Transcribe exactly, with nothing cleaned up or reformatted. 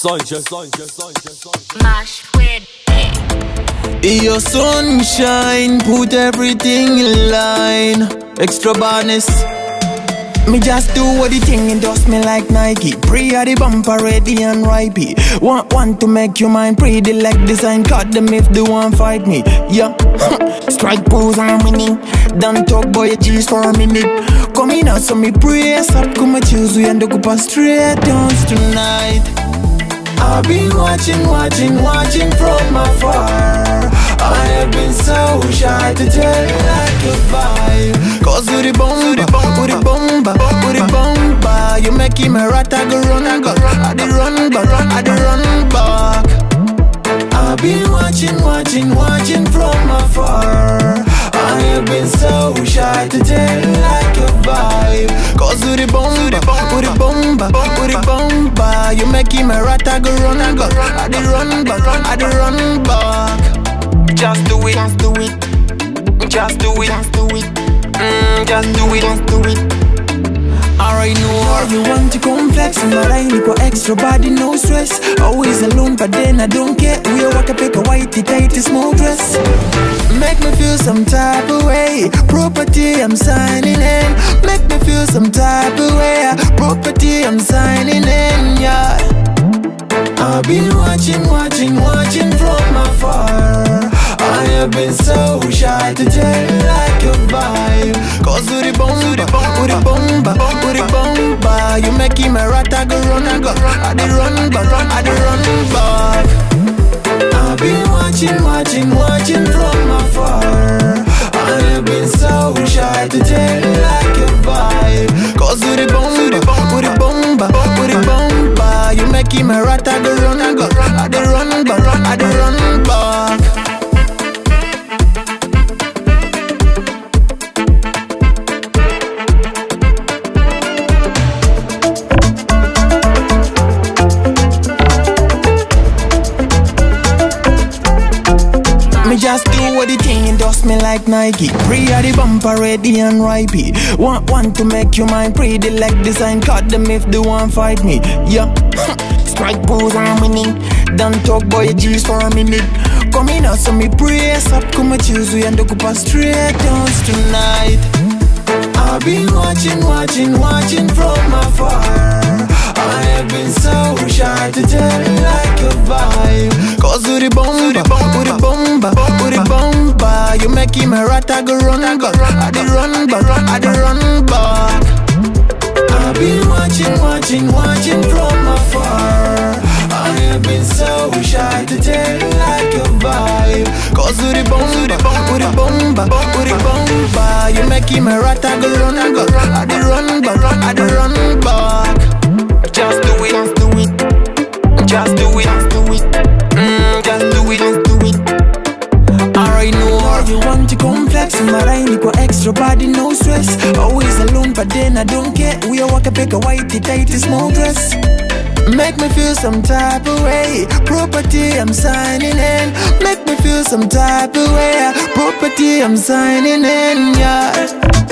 Sunshine, sunshine, sunshine, sunshine. Mash with it. Your sunshine, put everything in line. Extra bonus. Me just do what the thing does me like Nike. Pre at the bumper ready and ripey. Want want to make your mind pretty like design. Cut them if they want fight me. Yeah, strike pose on me. Don't talk boy your cheese for a minute. Come in out so me press up. Come and choose we and the up straight dance tonight. I've been watching, watching, watching from afar. I have been so shy to tell you like a vibe. Cause Uribhomba, Uribhomba, Uribhomba. You make him a rat, I go run, I go I do run back, I do run back. I've been watching, watching, watching from afar. I have been so shy to tell you like a vibe. Cause Uribhomba, Uribhomba, Uribhomba. You make him a rat, I go run, I go I do run back, I do run back. Just do it, just do it, just do it, just do it, mm, just do it, just do it. Alright, no, you want to complex, but I need for extra body, no stress. Always alone, but then I don't care. We all walk a pick a whitey tighty small dress. Make me feel some type of way. Property, I'm signing in. Make me feel some type of way. Property, I'm signing in, yeah. I've been watching, watching, watching from afar. I have been so shy to tell you like a vibe. Cause Uribhomba, Uribhomba, Uribhomba. You make him a rat, I go run, I go I do run back, I do run back. I've been watching, watching, watching from afar. I have been so shy to tell you like a vibe. Cause Uribhomba, Uribhomba, Uribhomba. You make him a rat, I go run, I go I do run back, I do run back. Me just do what the thing does me like Nike. Pre at the bumper ready and ripey. Want want to make your mind pretty like design. Cut them if they want fight me. Yeah, strike pose on me. Don't talk boy your cheese for a minute. Come in out so me press up. Come and choose we and the up straight dance tonight. I've been watching, watching, watching from afar. I have been so shy to tell you like a vibe. Cause Uribhomba, Uribhomba, Uribhomba. You make him a rat, I go run, I go I do run back, I do run back. I've been watching, watching, watching from afar. I have been so shy to tell you like a vibe. Cause Uribhomba, Uribhomba, Uribhomba. You make him a rat, I go run, I go I do run back, I do run back. Just do it, just do it, just do it, just do it, mm, just do it, just do it. Alright, no, you want to complex, but I need for extra body, no stress. Always alone, but then I don't care. We all walk a pick a whitey tighty small dress. Make me feel some type of way. Property, I'm signing in. Make me feel some type of way. Property, I'm signing in, yeah.